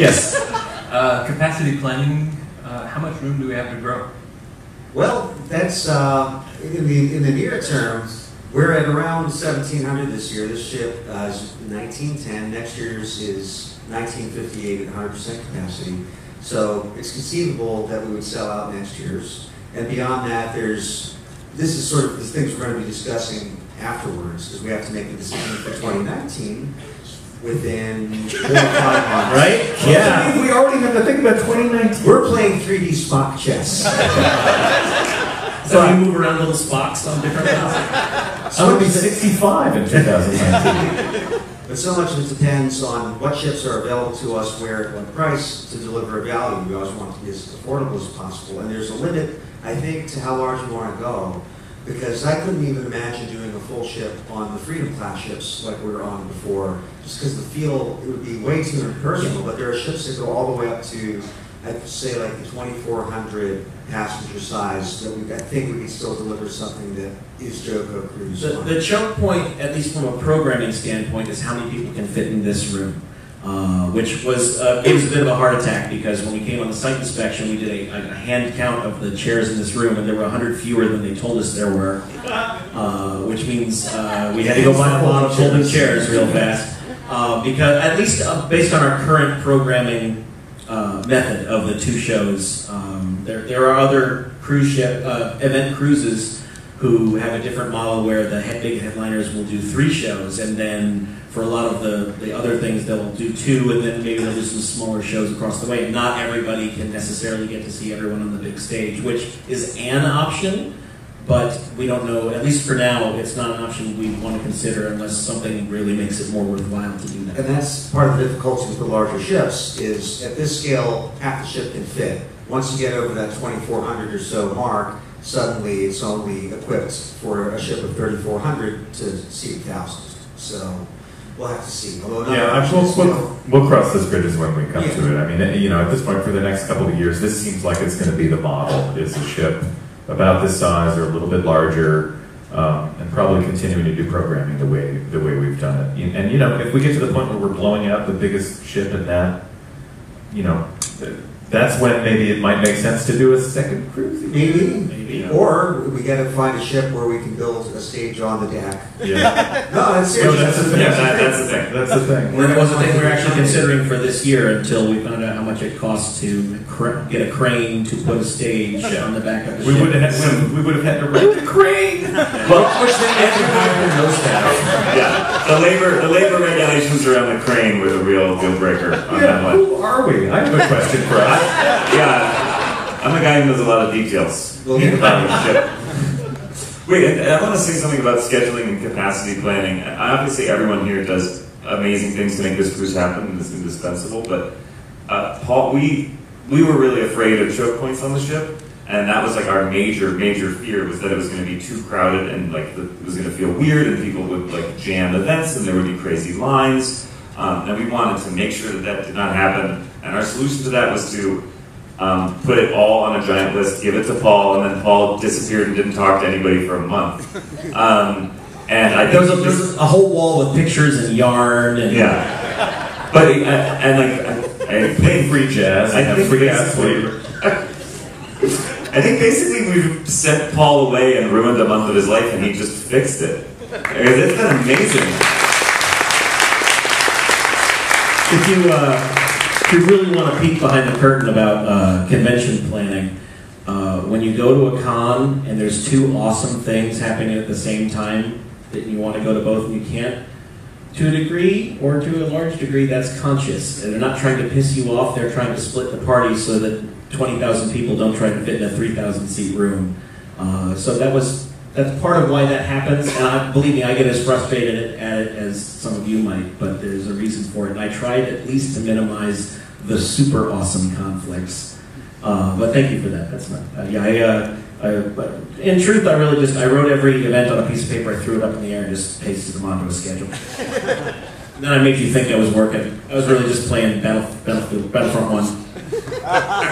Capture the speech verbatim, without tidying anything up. Yes. Uh, capacity planning, uh, how much room do we have to grow? Well, that's, uh, in, the, in the near term, we're at around seventeen hundred this year. This ship uh, is nineteen ten. Next year's is nineteen fifty-eight at one hundred percent capacity. So it's conceivable that we would sell out next year's. And beyond that, there's, this is sort of the things we're going to be discussing afterwards, because we have to make a decision for twenty nineteen within four or five months. Right? Yeah. We, we already have to think about twenty nineteen. We're playing three D Spock chess. So you move around little Spocks on different levels? So I'm going to be sixty-five in two thousand nineteen. But so much of it depends on what ships are available to us, where, at what price, to deliver a value. We always want it to be as affordable as possible. And there's a limit, I think, to how large we want to go, because I couldn't even imagine doing a full ship on the Freedom Class ships like we were on before, just because the feel, it would be way too impersonal. But there are ships that go all the way up to, I'd say, like the twenty-four hundred passenger size that we, I think we can still deliver something that is JoCo Cruise. The, the choke point, at least from a programming standpoint, is how many people can fit in this room, uh, which was uh, it was a bit of a heart attack, because when we came on the site inspection, we did a, a hand count of the chairs in this room, and there were one hundred fewer than they told us there were, uh, which means uh, we had to go buy a lot of folding chairs real fast, uh, because at least uh, based on our current programming Uh, method of the two shows. Um, there, there are other cruise ship uh, event cruises who have a different model where the head, big headliners will do three shows, and then for a lot of the, the other things they'll do two, and then maybe they'll do some smaller shows across the way. And not everybody can necessarily get to see everyone on the big stage, which is an option, but we don't know, at least for now, it's not an option we want to consider unless something really makes it more worthwhile to do that. And that's part of the difficulty with the larger ships, is at this scale, half the ship can fit. Once you get over that twenty-four hundred or so mark, suddenly it's only equipped for a ship of thirty-four hundred to seat thousands. So we'll have to see. Yeah, we'll, we'll, we'll cross those bridges when we come yeah. to it. I mean, you know, at this point, for the next couple of years, this seems like it's going to be the model, is a ship about this size or a little bit larger, um, and probably continuing to do programming the way the way we've done it. And you know, if we get to the point where we're blowing out the biggest ship in that, you know, that's when maybe it might make sense to do a second cruise. Maybe, maybe you know. Or we got to find a ship where we can build a stage on the deck. Yeah, no, that's serious. No, that's, that's, the yeah, that, that's the thing. That's the thing. Well, that was the thing we were actually considering for this year until we found out how much it costs to cr get a crane to put a stage yeah. on the back of the we ship. Would have had, we would have had to rent a crane. Well, of course, then everyone knows that. Yeah, the labor the labor regulations around the crane were the real deal breaker on yeah, that one. Who are we? I have a question for us. Yeah, I'm a guy who knows a lot of details. Wait, I, I want to say something about scheduling and capacity planning. Obviously, everyone here does amazing things to make this cruise happen, and it's indispensable, but uh, Paul, we, we were really afraid of choke points on the ship, and that was like our major, major fear, was that it was going to be too crowded, and like the, it was going to feel weird, and people would like jam events, and there would be crazy lines. Um, and we wanted to make sure that that did not happen, and our solution to that was to um, put it all on a giant list, give it to Paul, and then Paul disappeared and didn't talk to anybody for a month. Um, and I think there was a, there was a whole wall with pictures and yarn, and yeah. But I, and like I, I played free jazz, I have free jazz flavor. I think basically we've sent Paul away and ruined a month of his life, and he just fixed it. It's been amazing. If you, uh, if you really want to peek behind the curtain about uh, convention planning, uh, when you go to a con and there's two awesome things happening at the same time that you want to go to both and you can't, to a degree or to a large degree, that's conscious. And they're not trying to piss you off, they're trying to split the party so that twenty thousand people don't try to fit in a three thousand seat room. Uh, so that was, that's part of why that happens, and I, believe me, I get as frustrated at it as some of you might, but there's a reason for it, and I tried at least to minimize the super awesome conflicts. Uh, but thank you for that. That's not, uh, yeah, I, uh, I, but in truth, I really just, I wrote every event on a piece of paper, I threw it up in the air, and just pasted them onto a schedule. Then I made you think I was working. I was really just playing Battle, Battlefield, Battlefront one.